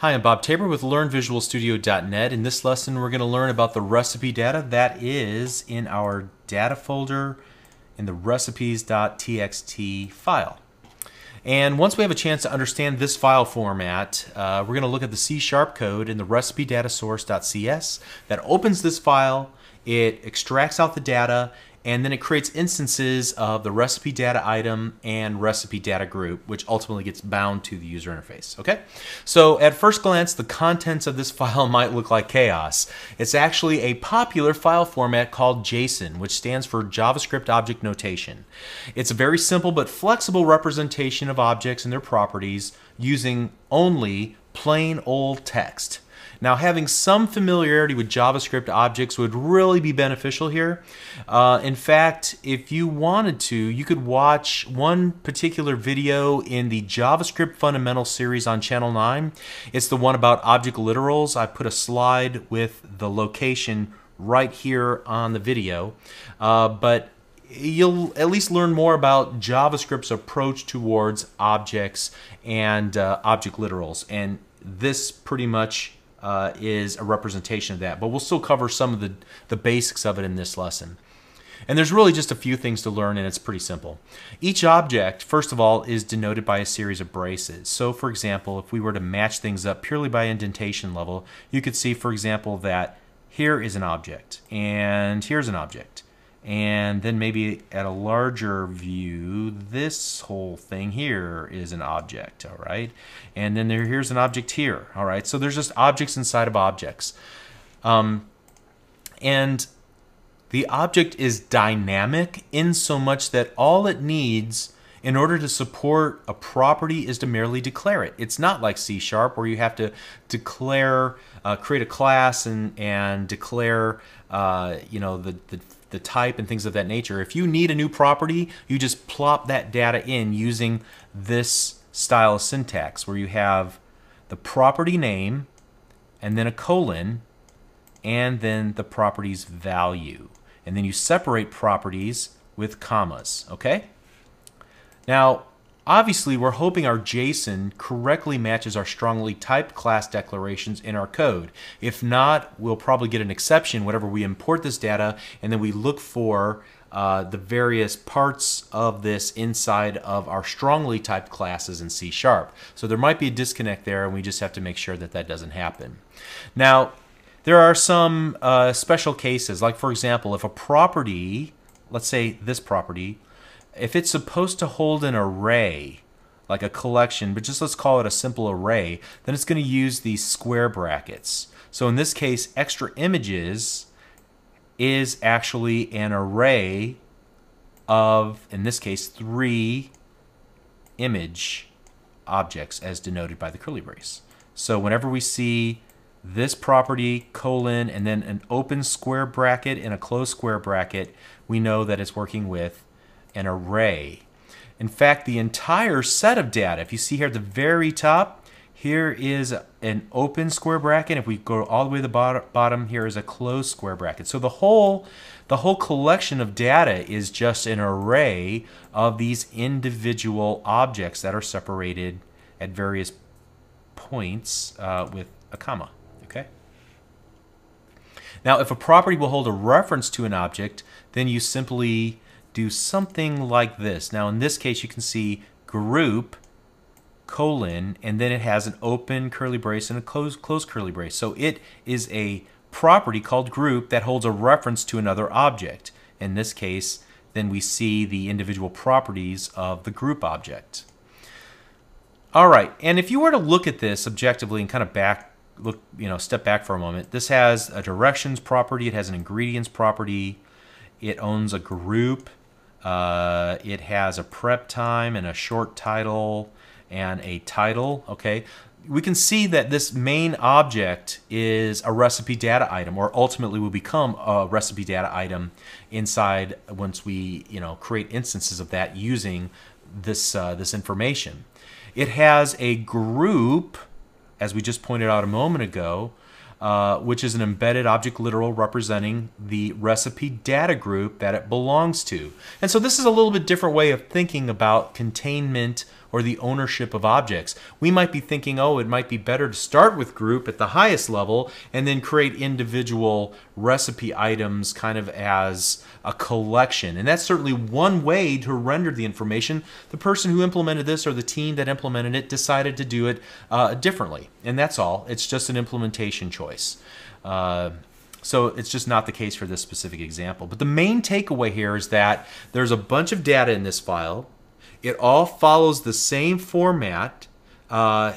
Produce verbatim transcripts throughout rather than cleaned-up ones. Hi, I'm Bob Tabor with Learn Visual Studio dot net. In this lesson, we're going to learn about the recipe data that is in our data folder in the recipes dot t x t file. And once we have a chance to understand this file format, uh, we're going to look at the C sharp code in the recipe data source dot c s that opens this file, it extracts out the data, and then it creates instances of the recipe data item and recipe data group, which ultimately gets bound to the user interface. Okay, so at first glance, the contents of this file might look like chaos. It's actually a popular file format called JSON, which stands for JavaScript Object Notation. It's a very simple but flexible representation of objects and their properties using only plain old text. Now, having some familiarity with JavaScript objects would really be beneficial here. Uh, in fact, if you wanted to, you could watch one particular video in the JavaScript Fundamental series on Channel nine. It's the one about object literals. I put a slide with the location right here on the video. Uh, but you'll at least learn more about JavaScript's approach towards objects and uh, object literals. And this pretty much Uh, is a representation of that, but we'll still cover some of the, the basics of it in this lesson. And there's really just a few things to learn, and it's pretty simple. Each object, first of all, is denoted by a series of braces. So, for example, if we were to match things up purely by indentation level, you could see, for example, that here is an object, and here's an object. And then maybe at a larger view, this whole thing here is an object, all right? And then there, here's an object here, all right? So there's just objects inside of objects. Um, and the object is dynamic in so much that all it needs in order to support a property is to merely declare it. It's not like C sharp where you have to declare, uh, create a class and, and declare, uh, you know, the, the the type and things of that nature. If you need a new property, you just plop that data in using this style of syntax where you have the property name and then a colon and then the property's value. And then you separate properties with commas, okay? Now, obviously, we're hoping our JSON correctly matches our strongly typed class declarations in our code. If not, we'll probably get an exception whenever we import this data, and then we look for uh, the various parts of this inside of our strongly typed classes in C sharp. So there might be a disconnect there, and we just have to make sure that that doesn't happen. Now, there are some uh, special cases, like, for example, if a property, let's say this property, if it's supposed to hold an array, like a collection, but just let's call it a simple array, then it's going to use these square brackets. So in this case, extra images is actually an array of, in this case, three image objects as denoted by the curly brace. So whenever we see this property, colon, and then an open square bracket and a closed square bracket, we know that it's working with an array. In fact, the entire set of data, if you see here at the very top, here is an open square bracket. If we go all the way to the bottom, here is a closed square bracket. So the whole, the whole collection of data is just an array of these individual objects that are separated at various points uh, with a comma. Okay. Now, if a property will hold a reference to an object, then you simply do something like this. Now, in this case, you can see group, colon, and then it has an open curly brace and a closed, closed curly brace. So it is a property called group that holds a reference to another object. In this case, then we see the individual properties of the group object. All right, and if you were to look at this objectively and kind of back, look, you know, step back for a moment, this has a directions property, it has an ingredients property, it owns a group, Uh, it has a prep time and a short title and a title, okay? We can see that this main object is a recipe data item, or ultimately will become a recipe data item inside once we, you know, create instances of that using this, uh, this information. It has a group, as we just pointed out a moment ago, uh, which is an embedded object literal representing the recipe data group that it belongs to. And so this is a little bit different way of thinking about containment or the ownership of objects. We might be thinking, oh, it might be better to start with group at the highest level and then create individual recipe items kind of as a collection. And that's certainly one way to render the information. The person who implemented this or the team that implemented it decided to do it uh, differently. And that's all. It's just an implementation choice. Uh, So it's just not the case for this specific example. But the main takeaway here is that there's a bunch of data in this file. It all follows the same format uh,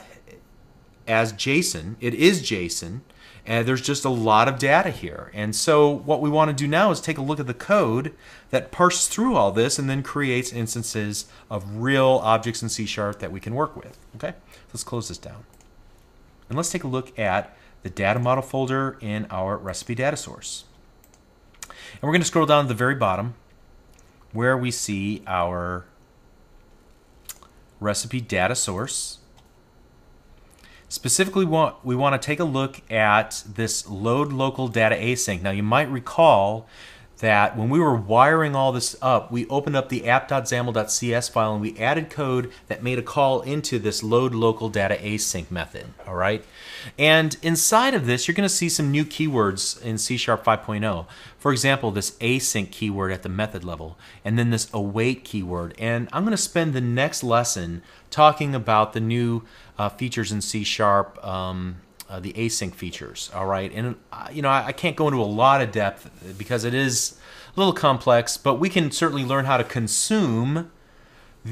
as JSON. It is JSON, and there's just a lot of data here. And so what we want to do now is take a look at the code that parses through all this and then creates instances of real objects in C sharp that we can work with. Okay, let's close this down. And let's take a look at the data model folder in our recipe data source. And we're going to scroll down to the very bottom where we see our recipe data source. Specifically, we want to take a look at this load local data async. Now, you might recall that when we were wiring all this up, we opened up the app dot xaml dot c s file and we added code that made a call into this load local data async method. All right, and inside of this, you're going to see some new keywords in C sharp five point oh. For example, this async keyword at the method level, and then this await keyword. And I'm going to spend the next lesson talking about the new uh, features in C sharp. Um, Uh, the async features, all right? And uh, you know, I, I can't go into a lot of depth because it is a little complex, but we can certainly learn how to consume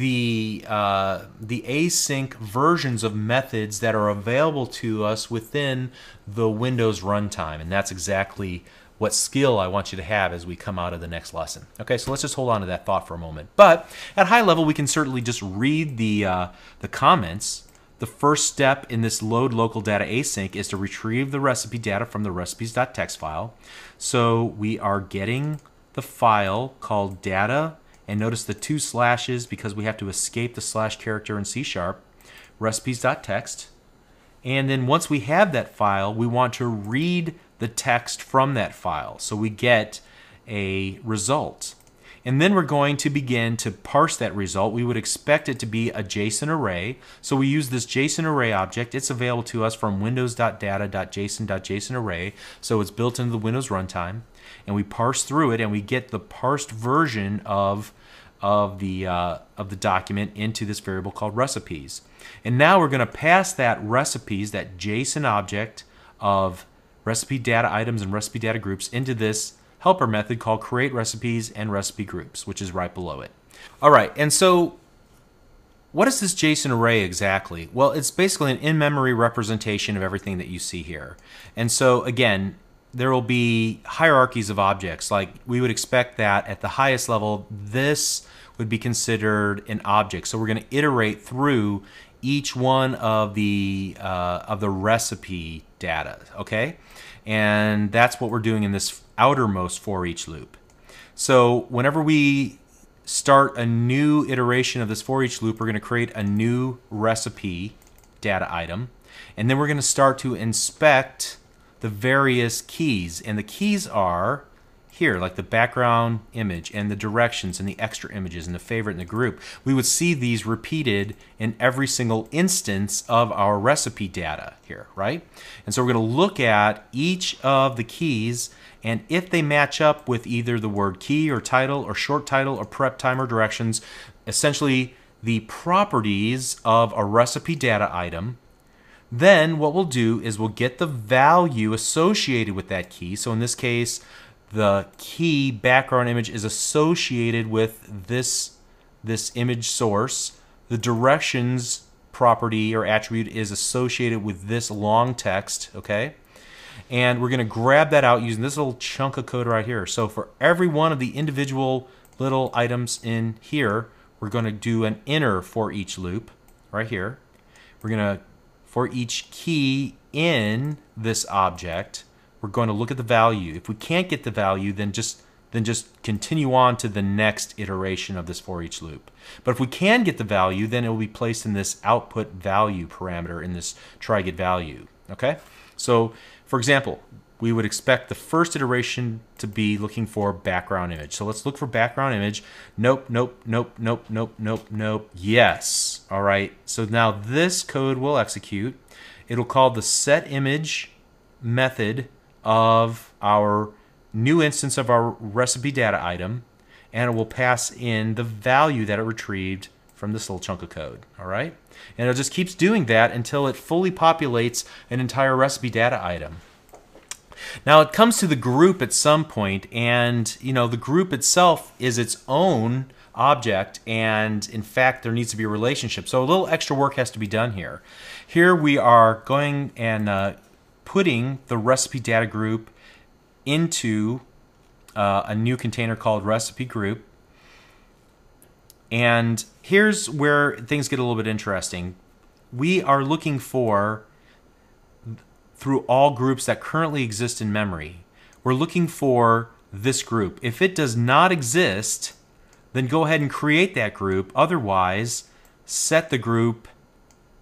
the uh, the async versions of methods that are available to us within the Windows runtime, and that's exactly what skill I want you to have as we come out of the next lesson. Okay, so let's just hold on to that thought for a moment. But at high level, we can certainly just read the uh, the comments. The first step in this load local data async is to retrieve the recipe data from the recipes.txt file. So we are getting the file called data, and notice the two slashes because we have to escape the slash character in C sharp, recipes.txt. And then once we have that file, we want to read the text from that file. So we get a result. And then we're going to begin to parse that result. We would expect it to be a JSON array. So we use this JSON array object. It's available to us from windows dot data dot json dot json array. So it's built into the Windows runtime. And we parse through it and we get the parsed version of, of, the, uh, of the document into this variable called recipes. And now we're going to pass that recipes, that JSON object of recipe data items and recipe data groups into this helper method called create recipes and recipe groups, which is right below it. All right, and so what is this JSON array exactly? Well, it's basically an in-memory representation of everything that you see here. And so again, there will be hierarchies of objects. Like we would expect that at the highest level, this would be considered an object. So we're going to iterate through each one of the uh, of the recipe data, okay? And that's what we're doing in this outermost for each loop. So whenever we start a new iteration of this for each loop, we're going to create a new recipe data item, and then we're going to start to inspect the various keys. And the keys are here, like the background image and the directions and the extra images and the favorite and the group. We would see these repeated in every single instance of our recipe data here, right? And so we're going to look at each of the keys, and if they match up with either the word key or title or short title or prep time or directions, essentially the properties of a recipe data item, then what we'll do is we'll get the value associated with that key. So in this case, the key background image is associated with this, this image source. The directions property or attribute is associated with this long text, okay? And we're gonna grab that out using this little chunk of code right here. So for every one of the individual little items in here, we're gonna do an inner for each loop right here. We're gonna, for each key in this object, we're going to look at the value. If we can't get the value, then just then just continue on to the next iteration of this for each loop. But if we can get the value, then it will be placed in this output value parameter in this try get value. Okay? So for example, we would expect the first iteration to be looking for background image. So let's look for background image. Nope, nope, nope, nope, nope, nope, nope. Yes. All right. So now this code will execute. It'll call the setImage method of our new instance of our recipe data item, and it will pass in the value that it retrieved from this little chunk of code. All right. And it just keeps doing that until it fully populates an entire recipe data item. Now it comes to the group at some point, and you know the group itself is its own object, and in fact there needs to be a relationship. So a little extra work has to be done here. Here we are going and uh, putting the recipe data group into uh, a new container called recipe group. And here's where things get a little bit interesting. We are looking for through all groups that currently exist in memory. We're looking for this group. If it does not exist, then go ahead and create that group. Otherwise, set the group,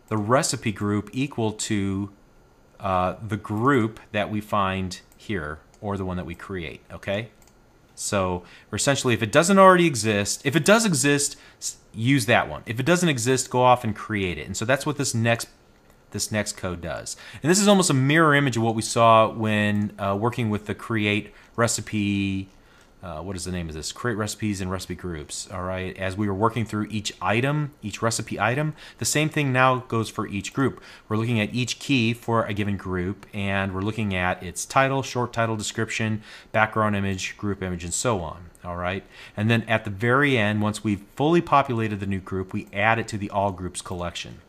the recipe group, equal to uh, the group that we find here, or the one that we create, okay? So we're essentially, if it doesn't already exist, if it does exist, use that one. If it doesn't exist, go off and create it. And so that's what this next this next code does. And this is almost a mirror image of what we saw when uh, working with the create recipe, uh, what is the name of this? Create recipes and recipe groups, all right? As we were working through each item, each recipe item, the same thing now goes for each group. We're looking at each key for a given group, and we're looking at its title, short title, description, background image, group image, and so on, all right? And then at the very end, once we've fully populated the new group, we add it to the all groups collection.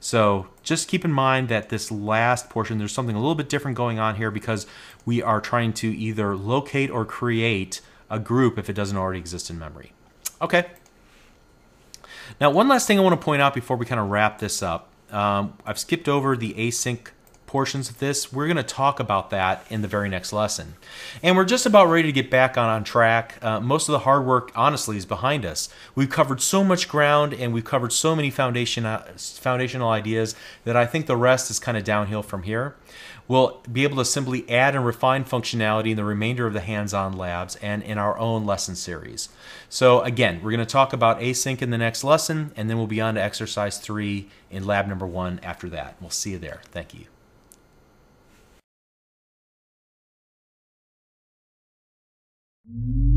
So just keep in mind that this last portion, there's something a little bit different going on here because we are trying to either locate or create a group if it doesn't already exist in memory. Okay. Now, one last thing I want to point out before we kind of wrap this up. Um, I've skipped over the async portions of this. We're going to talk about that in the very next lesson. And we're just about ready to get back on, on track. Uh, most of the hard work, honestly, is behind us. We've covered so much ground, and we've covered so many foundation, uh, foundational ideas that I think the rest is kind of downhill from here. We'll be able to simply add and refine functionality in the remainder of the hands-on labs and in our own lesson series. So again, we're going to talk about async in the next lesson, and then we'll be on to exercise three in lab number one after that. We'll see you there. Thank you. Thank you.